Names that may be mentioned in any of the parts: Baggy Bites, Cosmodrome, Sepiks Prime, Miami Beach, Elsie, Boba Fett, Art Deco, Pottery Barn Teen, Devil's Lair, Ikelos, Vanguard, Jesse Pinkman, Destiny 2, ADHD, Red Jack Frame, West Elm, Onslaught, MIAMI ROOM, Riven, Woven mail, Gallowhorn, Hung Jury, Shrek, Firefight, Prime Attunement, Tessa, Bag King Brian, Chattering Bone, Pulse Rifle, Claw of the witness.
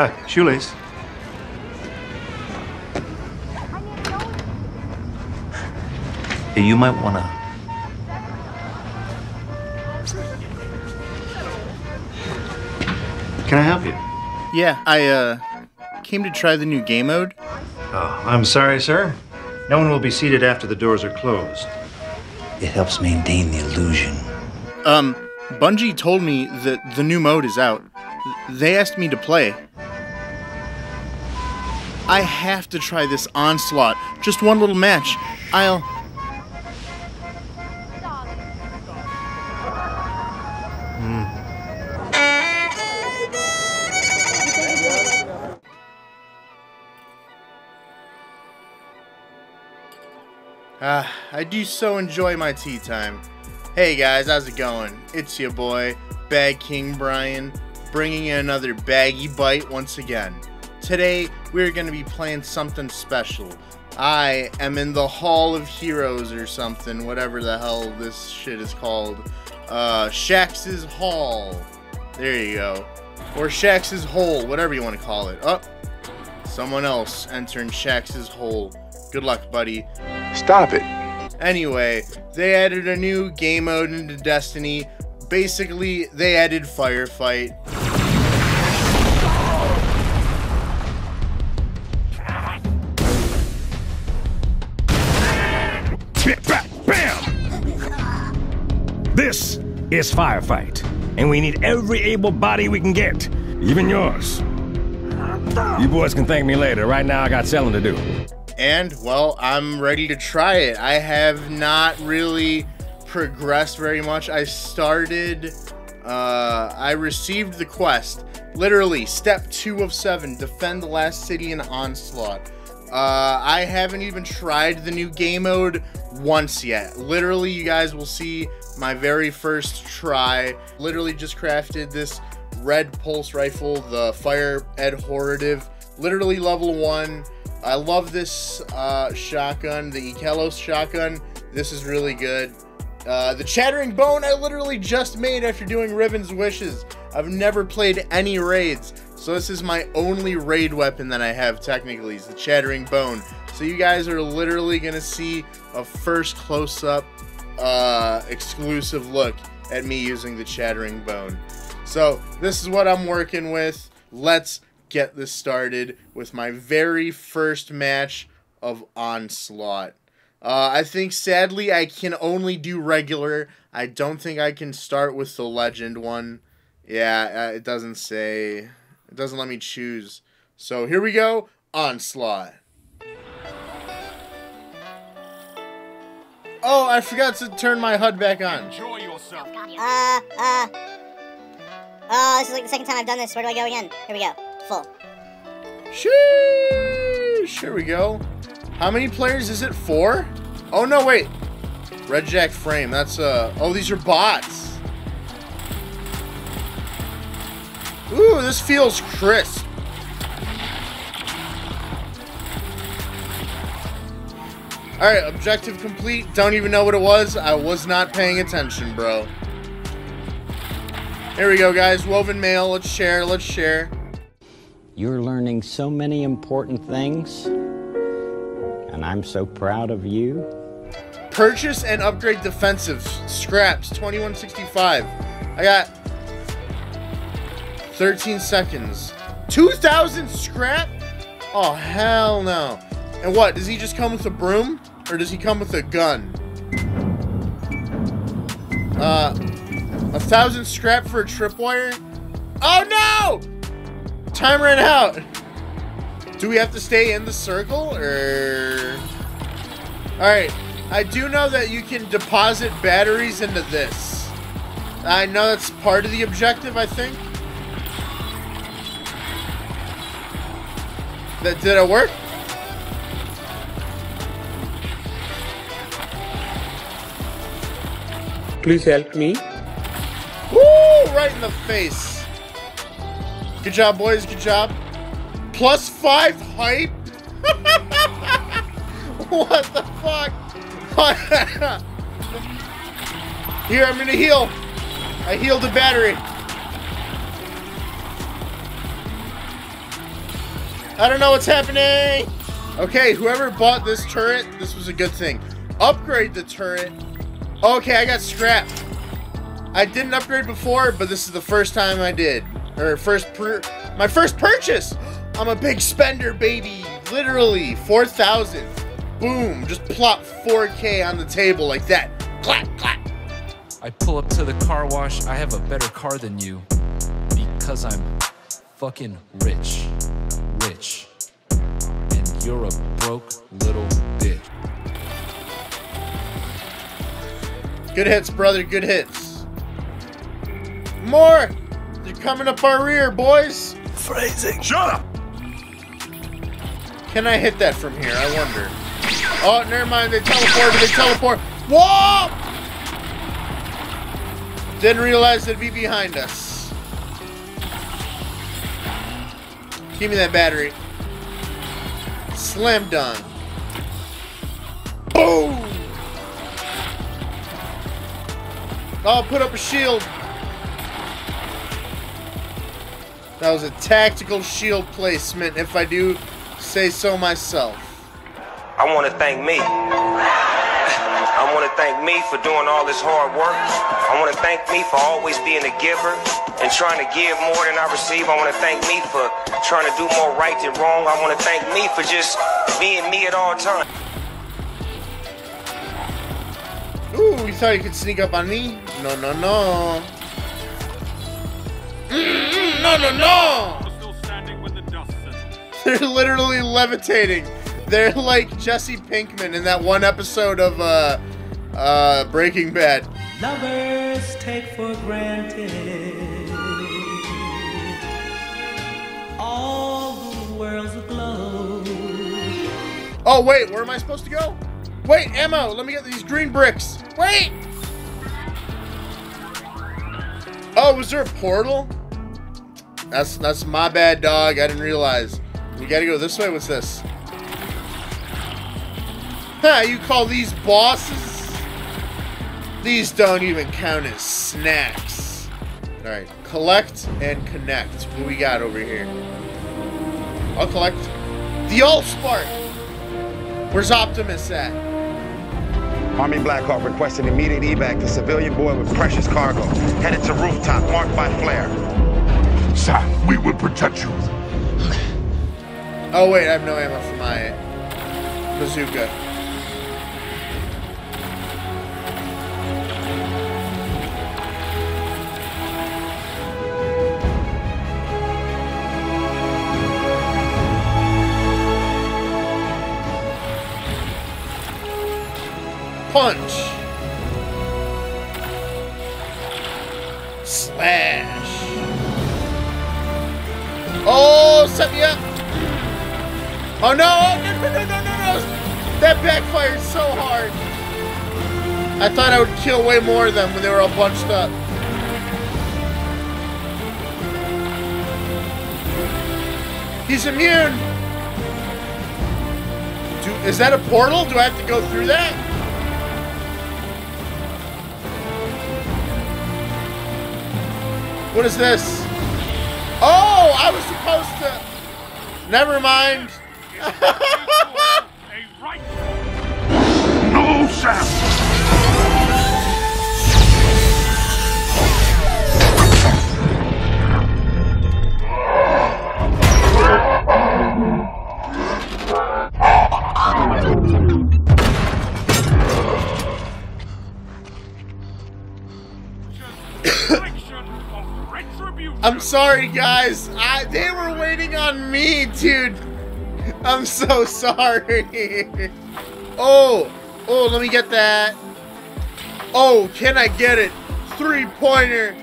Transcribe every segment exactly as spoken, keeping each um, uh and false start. Ah, uh, shoelace. Hey, you might wanna. Can I help you? Yeah, I uh came to try the new game mode. Oh, I'm sorry, sir. No one will be seated after the doors are closed. It helps maintain the illusion. Um, Bungie told me that the new mode is out. They asked me to play. I have to try this Onslaught. Just one little match. I'll... Ah, uh, I do so enjoy my tea time. Hey guys, how's it going? It's your boy, Bag King Brian, bringing you another baggy bite once again. Today, we're going to be playing something special. I am in the Hall of Heroes or something, whatever the hell this shit is called. Uh, Shaxx's Hall. There you go. Or Shaxx's Hole, whatever you want to call it. Oh, someone else entering Shaxx's Hole. Good luck, buddy. Stop it. Anyway, they added a new game mode into Destiny. Basically, they added Firefight. Bam! This is Firefight, and we need every able body we can get, even yours. You boys can thank me later. Right now, I got selling to do. And, well, I'm ready to try it. I have not really progressed very much. I started, uh, I received the quest. Literally, step two of seven, defend the last city in Onslaught. Uh, I haven't even tried the new game mode once yet. Literally, you guys will see my very first try. Literally just crafted this red pulse rifle, the Fire Adhorrative. Literally level one. I love this uh, shotgun, the Ikelos shotgun. This is really good. Uh, the Chattering Bone I literally just made after doing Riven's Wishes. I've never played any raids, so this is my only raid weapon that I have technically, is the Chattering Bone. So you guys are literally going to see a first close-up uh, exclusive look at me using the Chattering Bone. So this is what I'm working with. Let's get this started with my very first match of Onslaught. Uh, I think, sadly, I can only do regular. I don't think I can start with the Legend one. Yeah, uh, it doesn't say. It doesn't let me choose. So here we go. Onslaught. Oh, I forgot to turn my H U D back on. Enjoy yourself. Uh, uh. Oh, this is like the second time I've done this. Where do I go again? Here we go. Full. Sheesh, here we go. How many players is it? Four? Oh no, wait. Red Jack Frame, that's uh oh, these are bots. Ooh, this feels crisp. Alright, objective complete. Don't even know what it was. I was not paying attention, bro. Here we go, guys. Woven mail, let's share, let's share. You're learning so many important things, and I'm so proud of you. Purchase and upgrade defensive scraps, twenty-one sixty-five. I got thirteen seconds. two thousand scrap? Oh, hell no. And what, does he just come with a broom, or does he come with a gun? Uh, a thousand scrap for a tripwire? Oh no! Time ran out. Do we have to stay in the circle, or? All right, I do know that you can deposit batteries into this. I know that's part of the objective, I think. That did it work? Please help me. Woo! Right in the face. Good job, boys. Good job. Plus five hype? What the fuck? Here, I'm gonna heal. I healed the battery. I don't know what's happening. Okay, whoever bought this turret, this was a good thing. Upgrade the turret. Okay, I got scrapped. I didn't upgrade before, but this is the first time I did. Or first, per my first purchase. I'm a big spender, baby. Literally, four thousand. Boom, just plop four K on the table like that. Clap, clap. I pull up to the car wash. I have a better car than you because I'm fucking rich, rich. And you're a broke little bitch. Good hits, brother, good hits. More! They're coming up our rear, boys! Phrasing! Shut up! Can I hit that from here? I wonder. Oh, never mind, they teleported, they teleport. Whoa! Didn't realize they'd be behind us. Give me that battery. Slam dunk. Boom! I'll put up a shield. That was a tactical shield placement, if I do say so myself. I want to thank me. I want to thank me for doing all this hard work. I want to thank me for always being a giver and trying to give more than I receive. I want to thank me for trying to do more right than wrong. I want to thank me for just being me at all times. Ooh, you thought you could sneak up on me? No, no, no. Mm-mm, no, no, no! Still standing with the dust. They're literally levitating. They're like Jesse Pinkman in that one episode of uh, uh, Breaking Bad. Lovers take for granted all the world's aglow. Oh wait, where am I supposed to go? Wait, ammo! Let me get these green bricks. Wait! Oh, was there a portal? That's that's my bad, dog. I didn't realize. We gotta go this way. What's this? Huh, you call these bosses? These don't even count as snacks. Alright, collect and connect. What do we got over here? I'll collect. The Allspark! Where's Optimus at? Army Black Hawk requested immediate evac to civilian boy with precious cargo, headed to rooftop marked by flare. Sir, we will protect you. Okay. Oh wait, I have no ammo for my bazooka. Punch. Slash. Oh, set me up. Oh no, oh, no, no, no, no, no, that backfired so hard. I thought I would kill way more of them when they were all bunched up. He's immune. Do, is that a portal? Do I have to go through that? What is this? Oh, I was supposed to. Never mind. No chance. I'm sorry, guys. I, they were waiting on me, dude. I'm so sorry. Oh, oh, let me get that. Oh, can I get it? Three-pointer.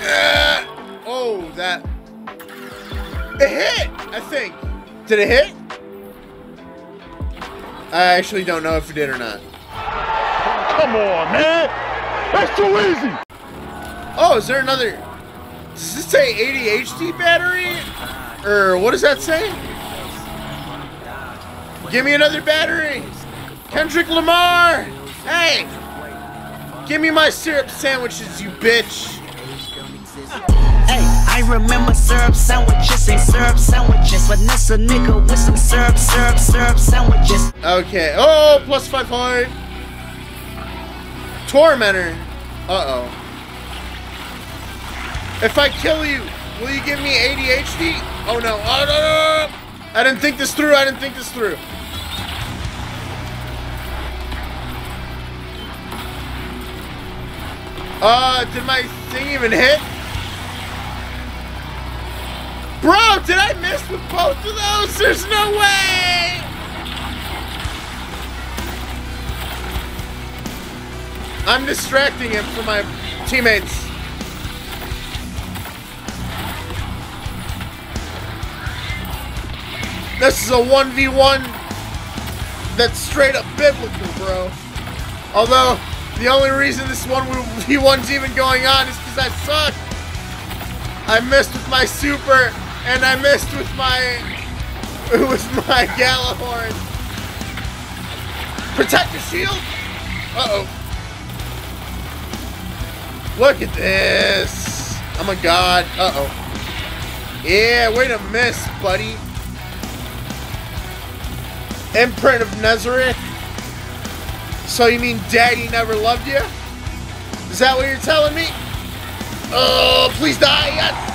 Uh, oh, that. It hit, I think. Did it hit? I actually don't know if it did or not. Come on, man. That's too easy. Oh, is there another? Does this say A D H D battery? Or what does that say? Give me another battery! Kendrick Lamar! Hey! Give me my syrup sandwiches, you bitch! Hey, I I remember syrup sandwiches and syrup sandwiches. Vanessa nigga with some syrup, syrup, syrup sandwiches. Okay. Oh, plus five hard. Tormentor. Uh-oh. If I kill you, will you give me A D H D? Oh no. Oh no, no, no. I didn't think this through. I didn't think this through. Uh, did my thing even hit? Bro, did I miss with both of those? There's no way! I'm distracting him from my teammates. This is a one v one that's straight up biblical, bro. Although, the only reason this one v one's even going on is because I suck. I missed with my super, and I missed with my, it was my Gallowhorn. Protect your shield. Uh oh. Look at this. I'm a god. Uh oh. Yeah, way to miss, buddy. Imprint of Nazareth. So you mean daddy never loved you? Is that what you're telling me? Oh, please die, yes!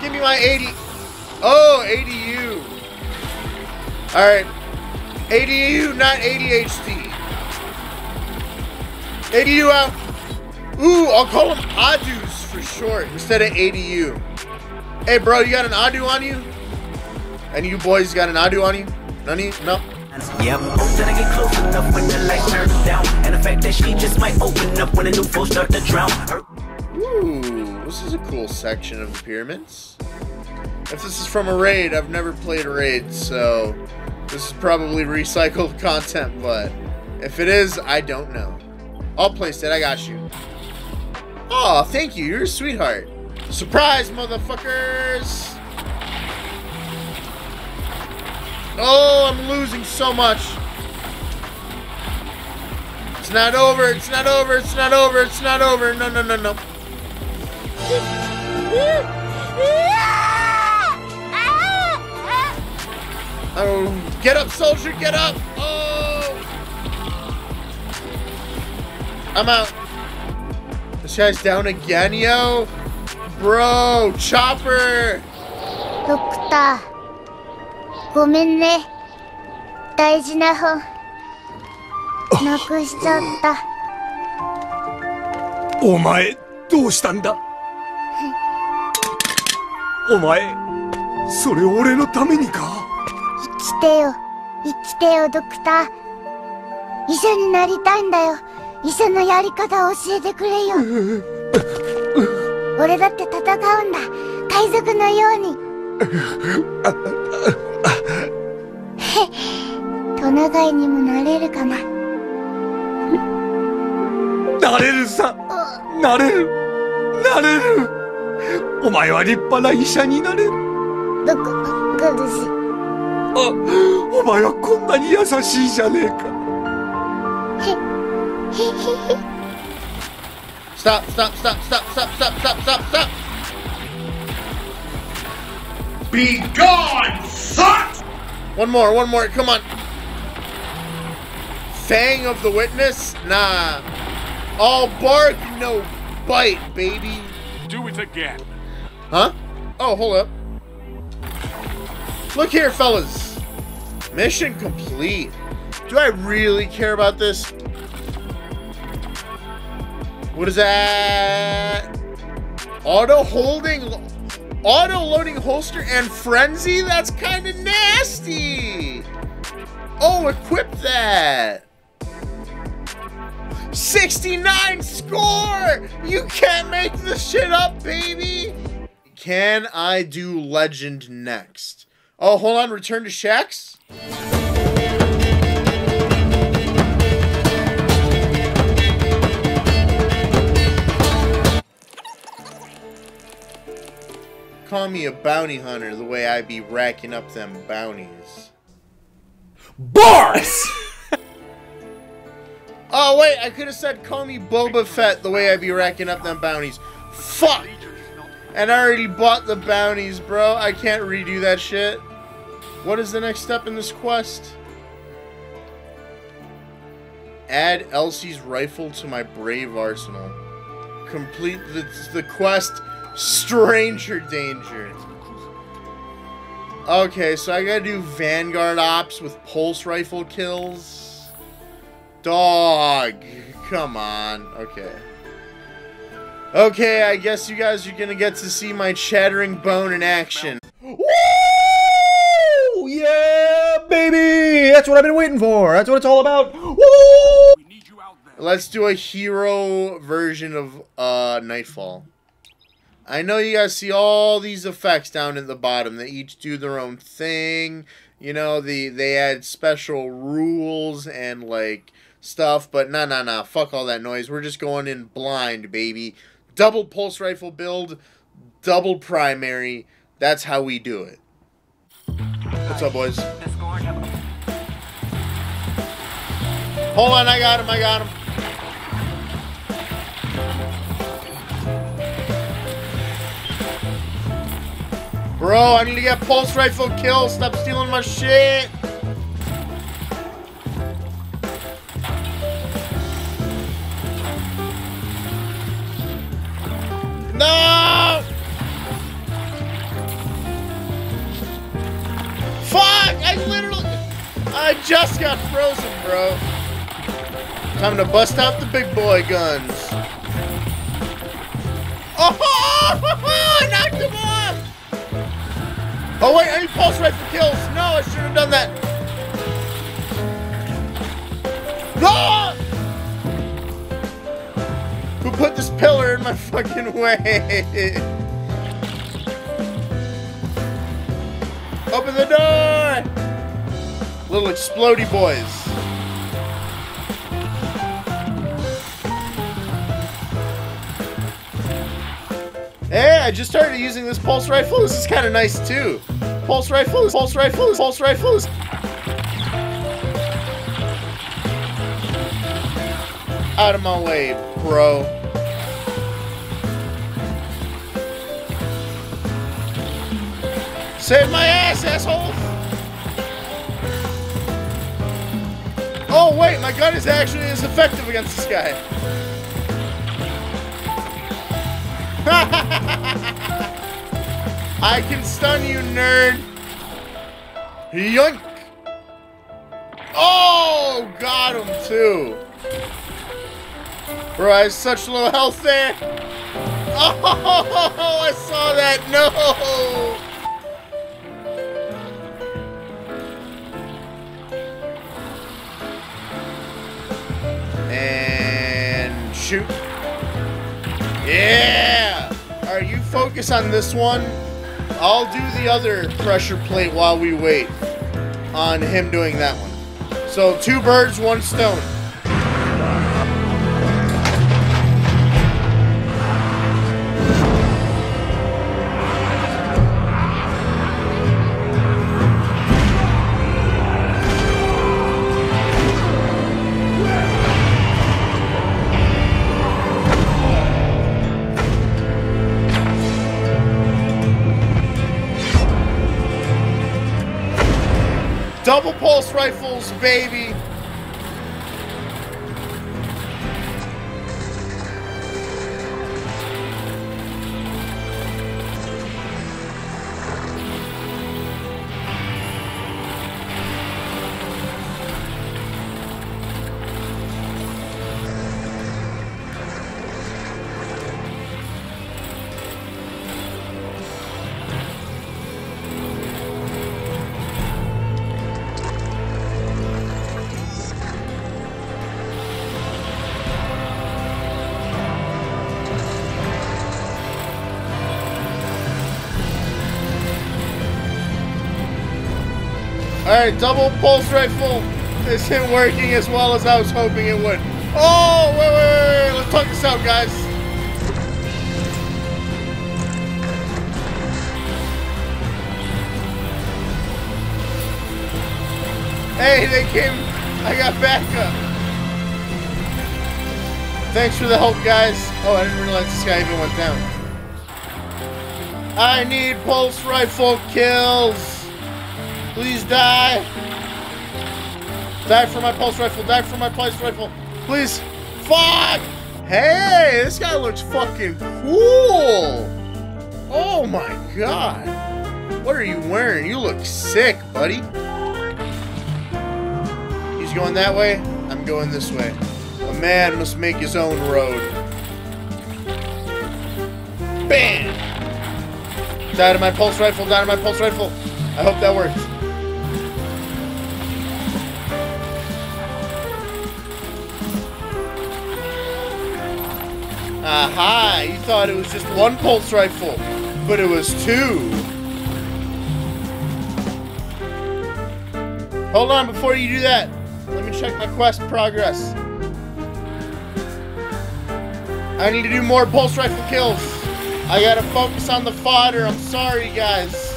Give me my A D. Oh, A D U. Alright. A D U, not A D H D. A D U out. Ooh, I'll call them Aedus for short instead of A D U. Hey, bro, you got an Aedu on you? And you boys got an Aedu on you? None of you? No? Yep. Oh, did I get close enough when the light turns down? And the fact that she just might open up when the new foes start to drown. Ooh, this is a cool section of the pyramids. If this is from a raid, I've never played a raid, so this is probably recycled content, but if it is, I don't know. I'll place it, I got you. Aw, thank you, you're a sweetheart. Surprise, motherfuckers! Oh, I'm losing so much. It's not over. It's not over. It's not over. It's not over. No, no, no, no. Oh, get up, soldier. Get up. Oh. I'm out. This guy's down again, yo. Bro, chopper. Doctor. ごめんね。大事な本なくしちゃった。お前どうしたんだ？お前それ俺のためにか？生きてよ生きてよドクター。医者になりたいんだよ。医者のやり方を教えてくれよ。俺だって戦うんだ。海賊のように。 トナカイにもなれるかな。なれるさ。なれるなれる。お前は立派な医者になれる。どこ苦しい。あ、お前はこんなに優しいじゃねえか。へへへへ。Stop! Stop! Stop! Stop! Stop! Stop! Stop! Stop! Be gone, suck! One more, one more, come on. Fang of the witness? Nah. All bark, no bite, baby. Do it again. Huh? Oh, hold up. Look here, fellas. Mission complete. Do I really care about this? What is that? Auto holding. Auto-loading holster and frenzy? That's kind of nasty! Oh, equip that! sixty-nine score! You can't make this shit up, baby! Can I do Legend next? Oh, hold on, return to Shaxx? Call me a bounty hunter the way I be racking up them bounties. Bars! Oh, wait, I could have said call me Boba Fett the way I be racking up them bounties. Fuck! And I already bought the bounties, bro. I can't redo that shit. What is the next step in this quest? Add Elsie's rifle to my brave arsenal. Complete the, the quest Stranger Danger. Okay, so I gotta do Vanguard Ops with pulse rifle kills. Dog. Come on. Okay. Okay, I guess you guys are gonna get to see my Chattering Bone in action. Woo! Yeah, baby! That's what I've been waiting for! That's what it's all about! Woo! We need you out there. Let's do a hero version of uh, Nightfall. I know you guys see all these effects down at the bottom. They each do their own thing. You know, the they add special rules and, like, stuff. But nah, nah, nah. Fuck all that noise. We're just going in blind, baby. Double pulse rifle build, double primary. That's how we do it. What's up, boys? Hold on, I got him, I got him. Bro, I need to get pulse rifle kill. Stop stealing my shit. No! Fuck! I literally... I just got frozen, bro. Time to bust out the big boy guns. Oh! I knocked him off! Oh wait, I need pulse rifle kills. No, I should have done that. No! Who put this pillar in my fucking way? Open the door! Little explodey boys. Hey, I just started using this pulse rifle. This is kind of nice too. Pulse rifles, pulse rifles, pulse rifles. Out of my way, bro. Save my ass, asshole! Oh wait, my gun is actually as effective against this guy. I can stun you, nerd. Yoink! Oh, got him too. Bro, I have such low health there. Oh, I saw that. No. And shoot. Yeah. All right, you focus on this one. I'll do the other pressure plate while we wait on him doing that one. So two birds, one stone. Double pulse rifles, baby. Alright, double pulse rifle isn't working as well as I was hoping it would. Oh, wait, wait, wait, let's talk this out, guys. Hey, they came, I got backup. Thanks for the help, guys. Oh, I didn't realize this guy even went down. I need pulse rifle kills. Please die. Die for my pulse rifle. Die for my pulse rifle. Please. Fuck. Hey, this guy looks fucking cool. Oh my god. What are you wearing? You look sick, buddy. He's going that way. I'm going this way. A man must make his own road. Bam. Down to my pulse rifle, down to my pulse rifle. I hope that works. Aha, you thought it was just one pulse rifle, but it was two. Hold on, before you do that, let me check my quest progress. I need to do more pulse rifle kills. I gotta focus on the fodder. I'm sorry, guys.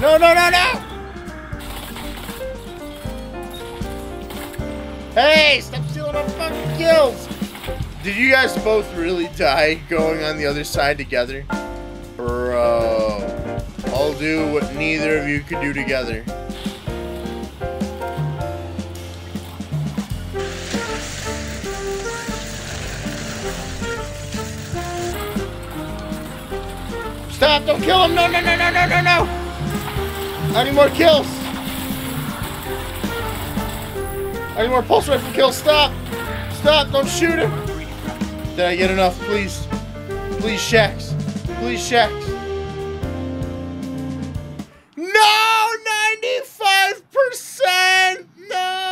No, no, no, no! Hey, stop stealing my fucking kills! Did you guys both really die going on the other side together? Bro, I'll do what neither of you could do together. Stop, don't kill him! No, no, no, no, no, no, no! I need more kills. I need more pulse rifle kills. Stop. Stop. Don't shoot him. Did I get enough? Please. Please, Shaxx. Please, Shaxx. No! ninety-five percent! No!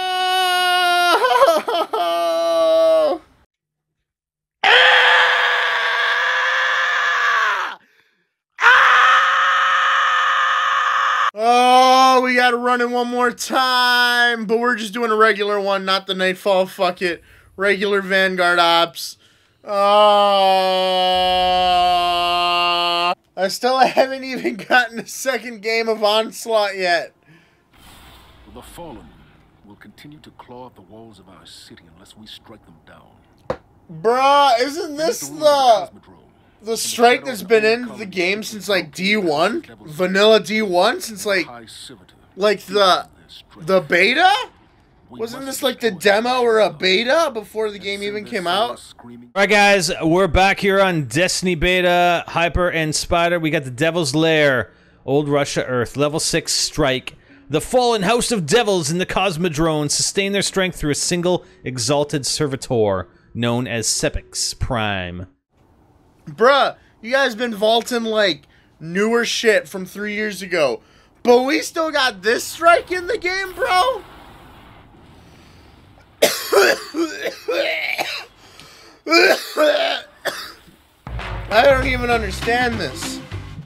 Oh, we gotta run it one more time, but we're just doing a regular one, not the Nightfall, fuck it. Regular Vanguard Ops. Oh. I still haven't even gotten a second game of Onslaught yet. The Fallen will continue to claw at the walls of our city unless we strike them down. Bruh, isn't this the... the strike that's been in the game since like D one, vanilla D one, since like, like the, the beta? Wasn't this like the demo or a beta before the game even came out? Alright guys, we're back here on Destiny Beta, Hyper and Spider. We got the Devil's Lair, Old Russia Earth, level six strike. The fallen host of devils in the Cosmodrome sustain their strength through a single exalted servitor known as Sepiks Prime. Bruh, you guys been vaulting like newer shit from three years ago, but we still got this strike in the game, bro. I don't even understand this.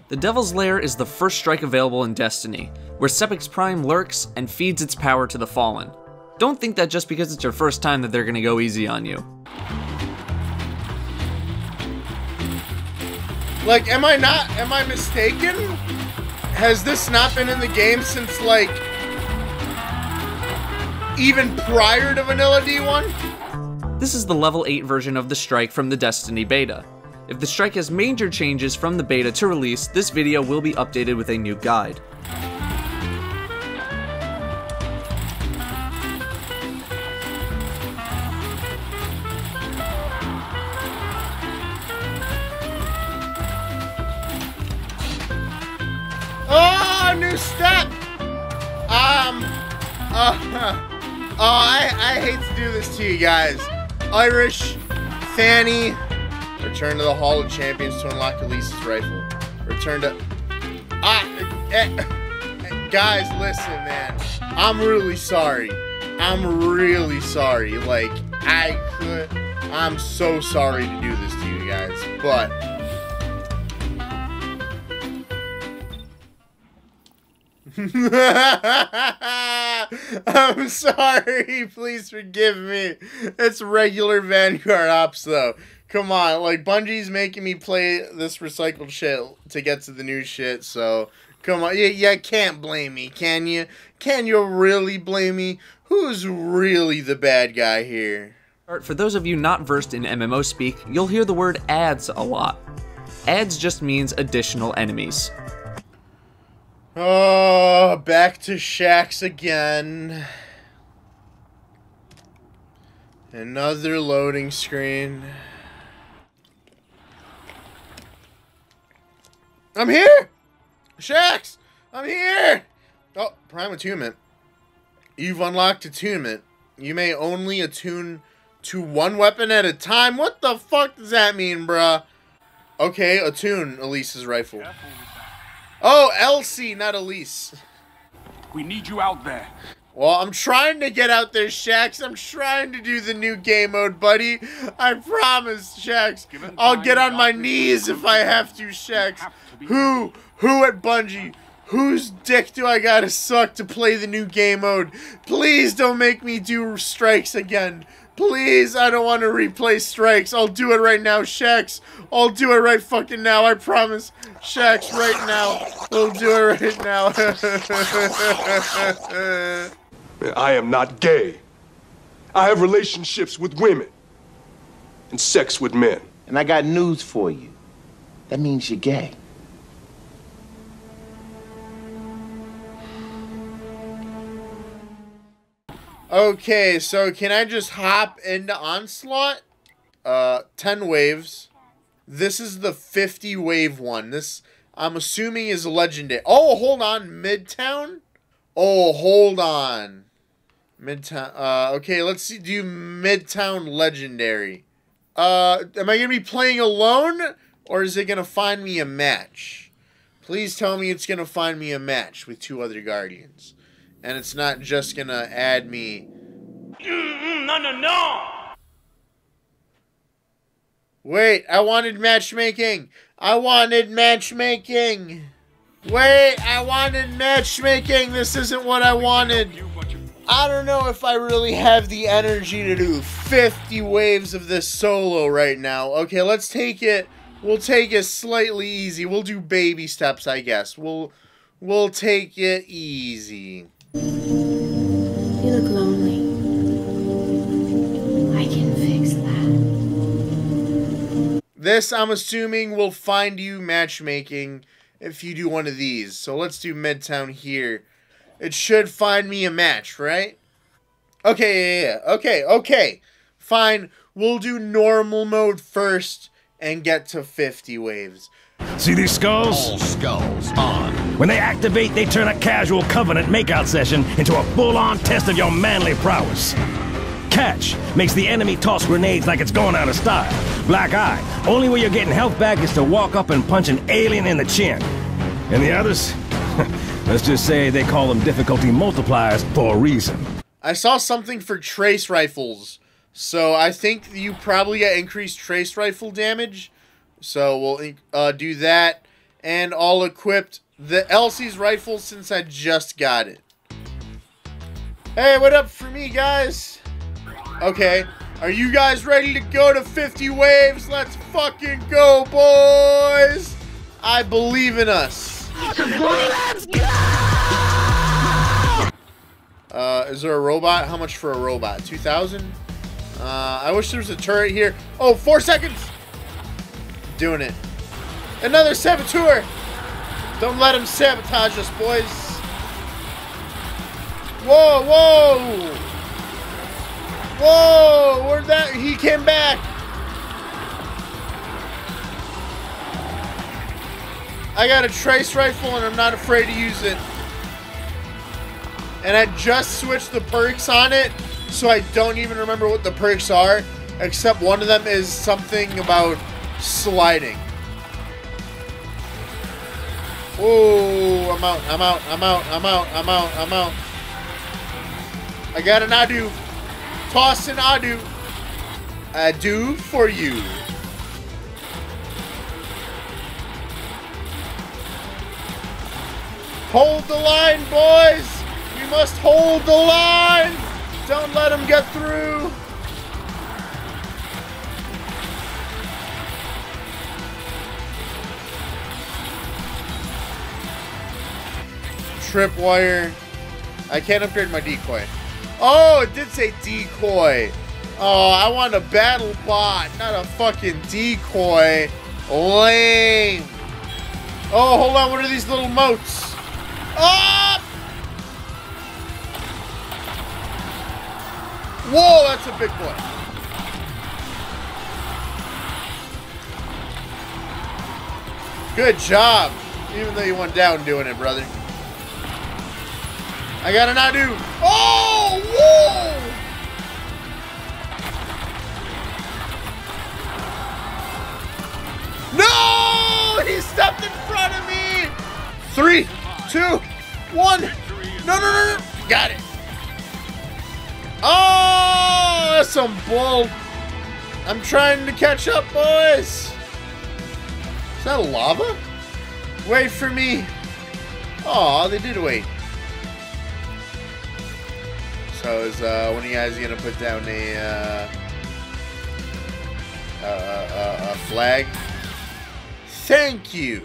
The Devil's Lair is the first strike available in Destiny, where Sepiks Prime lurks and feeds its power to the Fallen. Don't think that just because it's your first time that they're gonna go easy on you. Like, am I not, am I mistaken? Has this not been in the game since, like, even prior to Vanilla D one? This is the level eight version of the strike from the Destiny beta. If the strike has major changes from the beta to release, this video will be updated with a new guide. New step. Um. Uh, oh, I I hate to do this to you guys. Irish, Fanny. Return to the Hall of Champions to unlock Elise's rifle. Return to. Ah, uh, uh, guys, listen, man. I'm really sorry. I'm really sorry. Like I could. I'm so sorry to do this to you guys, but. I'm sorry, please forgive me. It's regular Vanguard ops though. Come on, like Bungie's making me play this recycled shit to get to the new shit, so come on. Yeah, yeah, can't blame me, can you? Can you really blame me? Who's really the bad guy here? For those of you not versed in M M O speak, you'll hear the word adds a lot. Adds just means additional enemies. Oh, back to Shaxx again. Another loading screen. I'm here! Shaxx! I'm here! Oh, Prime Attunement. You've unlocked Attunement. You may only attune to one weapon at a time. What the fuck does that mean, bruh? Okay, attune Elise's rifle. Oh, Elsie, not Elise. We need you out there. Well, I'm trying to get out there, Shaxx. I'm trying to do the new game mode, buddy. I promise, Shaxx. I'll get on my knees if I have to, Shaxx. Who? Who at Bungie? Whose dick do I gotta suck to play the new game mode? Please don't make me do strikes again. Please, I don't want to replay strikes. I'll do it right now, Shaxx. I'll do it right fucking now, I promise. Shaxx, right now. We'll do it right now. I am not gay. I have relationships with women and sex with men. And I got news for you. That means you're gay. Okay, so can I just hop into Onslaught? Uh, ten waves. This is the fifty wave one. This, I'm assuming, is legendary. Oh, hold on, Midtown? Oh, hold on. Midtown, uh, okay, let's see, do Midtown legendary. Uh, am I gonna be playing alone? Or is it gonna find me a match? Please tell me it's gonna find me a match with two other Guardians. And it's not just gonna add me. Mm-mm, no, no, no! Wait, I wanted matchmaking! I wanted matchmaking! Wait, I wanted matchmaking! This isn't what I wanted! I don't know if I really have the energy to do fifty waves of this solo right now. Okay, let's take it. We'll take it slightly easy. We'll do baby steps, I guess. We'll, we'll take it easy. You look lonely. I can fix that. This, I'm assuming, will find you matchmaking if you do one of these. So let's do Midtown here. It should find me a match, right? Okay, yeah, yeah. Okay, okay. Fine. We'll do normal mode first and get to fifty waves. See these skulls? All skulls on. When they activate, they turn a casual Covenant makeout session into a full-on test of your manly prowess. Catch makes the enemy toss grenades like it's going out of style. Black Eye, only way you're getting health back is to walk up and punch an alien in the chin. And the others? Let's just say they call them difficulty multipliers for a reason. I saw something for trace rifles, so I think you probably get increased trace rifle damage. So we'll uh, do that, and I'll equip the Elsie's rifle since I just got it. Hey, what up for me, guys? Okay, are you guys ready to go to fifty waves? Let's fucking go, boys! I believe in us. Let's go! Uh, is there a robot? How much for a robot? two thousand? Uh, I wish there was a turret here. Oh, four seconds! Doing it. Another saboteur! Don't let him sabotage us, boys. Whoa, whoa! Whoa! Where'd that... He came back! I got a trace rifle and I'm not afraid to use it. And I just switched the perks on it, so I don't even remember what the perks are, except one of them is something about... sliding. Oh, I'm out, I'm out, I'm out, I'm out, I'm out, I'm out. I got an Aedu. Toss an Aedu. Aedu for you. Hold the line, boys! We must hold the line! Don't let them get through! Tripwire. I can't upgrade my decoy. Oh, it did say decoy. Oh, I want a battle bot, not a fucking decoy. Lame. Oh, hold on. What are these little motes? Oh! Whoa, that's a big boy. Good job. Even though you went down doing it, brother. I got an Aedu. Oh, whoa! No! He stepped in front of me! Three, two, one. No, no, no, no. Got it. Oh, that's some bull. I'm trying to catch up, boys. Is that lava? Wait for me. Oh, they did wait. So is uh, one of you guys gonna put down a, uh, uh, uh, a flag? Thank you.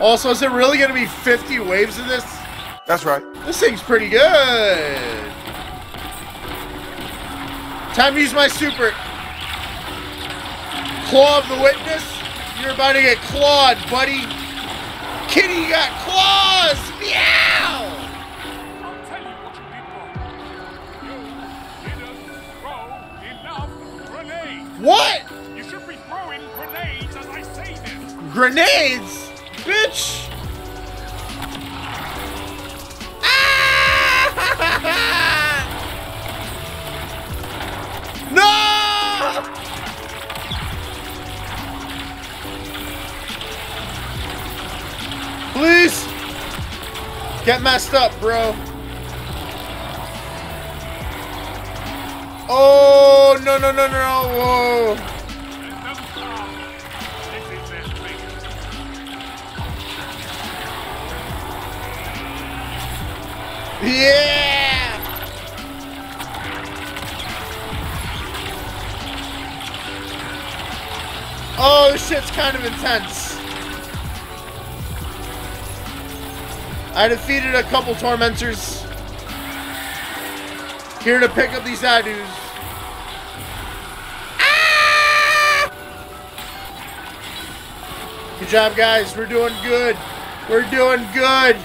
Also, is there really gonna be fifty waves of this? That's right. This thing's pretty good. Time to use my super. Claw of the witness. You're about to get clawed, buddy. Kitty got claws. Meow. What? You should be throwing grenades as I say this. Grenades? Bitch! Ah! No! Please! Get messed up, bro. Oh, no, no, no, no, no. Whoa. Yeah. Oh, this shit's kind of intense. I defeated a couple tormentors. Here to pick up these Aedus. Ah! Good job, guys. We're doing good. We're doing good.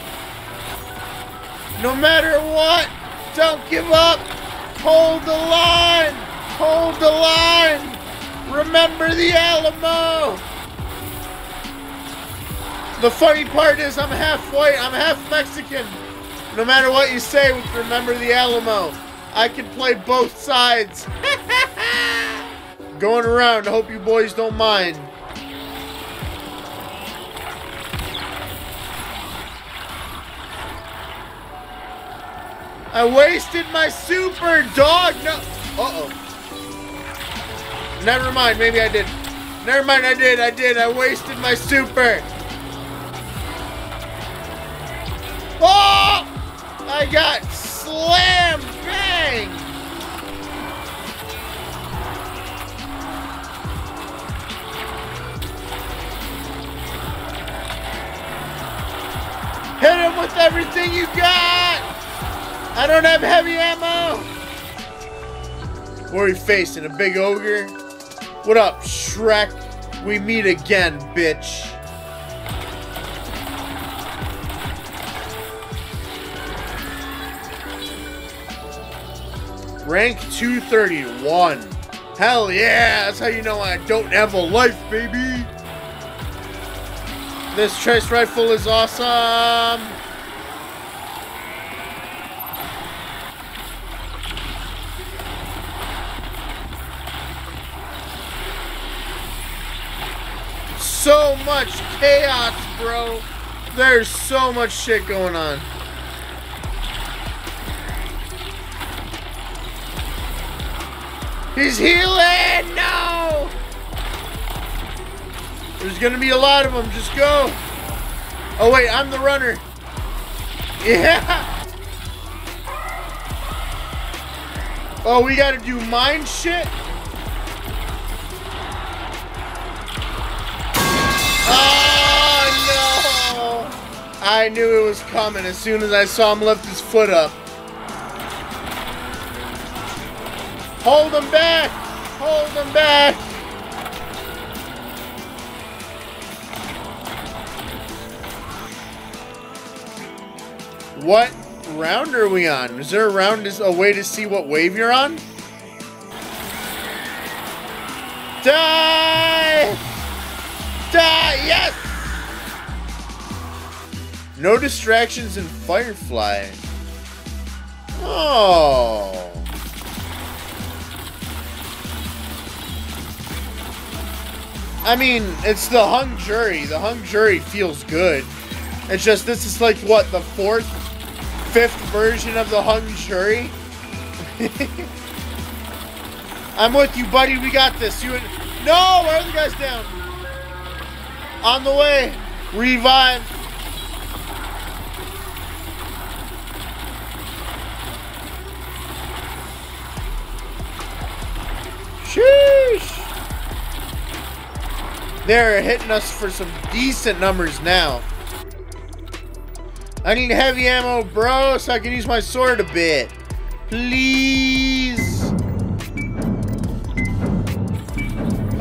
No matter what, don't give up. Hold the line. Hold the line. Remember the Alamo. The funny part is I'm half white. I'm half Mexican. No matter what you say, remember the Alamo. I can play both sides. Going around, I hope you boys don't mind. I wasted my super dog. No. Uh-oh. Never mind, maybe I did. Never mind, I did, I did. I wasted my super. Oh! I got slammed. Bang! Hit him with everything you got! I don't have heavy ammo! What are we facing? A big ogre? What up, Shrek? We meet again, bitch. Rank two thirty-one. Hell yeah, that's how you know I don't have a life, baby. This trace rifle is awesome. So much chaos, bro. There's so much shit going on. He's healing! No! There's gonna be a lot of them. Just go. Oh wait, I'm the runner. Yeah. Oh, we gotta do mine shit. Oh no! I knew it was coming as soon as I saw him lift his foot up. Hold him back! Hold him back! What round are we on? Is there a round, is a way to see what wave you're on? Die! Die! Yes! No distractions in Firefly. Oh. I mean, it's the Hung Jury. The Hung Jury feels good. It's just, this is like, what, the fourth, fifth version of the Hung Jury? I'm with you, buddy. We got this. You and... No! Why are the guys down? On the way. Revive. Sheesh. They're hitting us for some decent numbers now. I need heavy ammo, bro, so I can use my sword a bit. Please.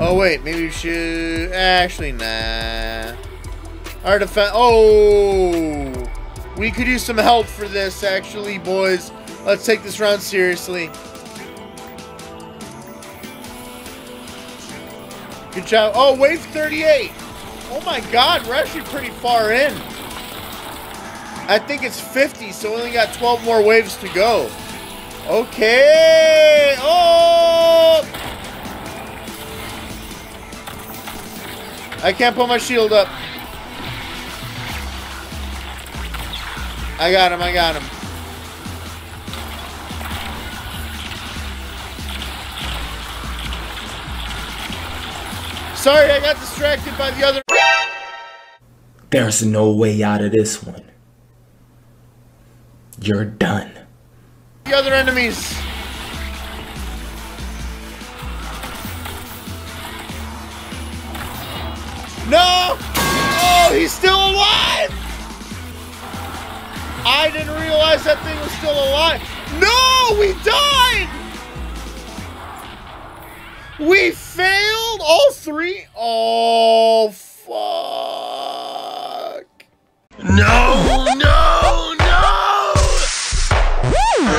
Oh wait, maybe we should... Actually, nah. Artifact... Oh! We could use some help for this, actually, boys. Let's take this round seriously. Good job. Oh, wave thirty-eight! Oh my god, we're actually pretty far in. I think it's fifty, so we only got twelve more waves to go. Okay! Oh! I can't put my shield up. I got him, I got him. Sorry, I got distracted by the other. There's no way out of this one. You're done. The other enemies. No! Oh, he's still alive! I didn't realize that thing was still alive. No! We died! We failed all three? Oh, fuck. No! No! No!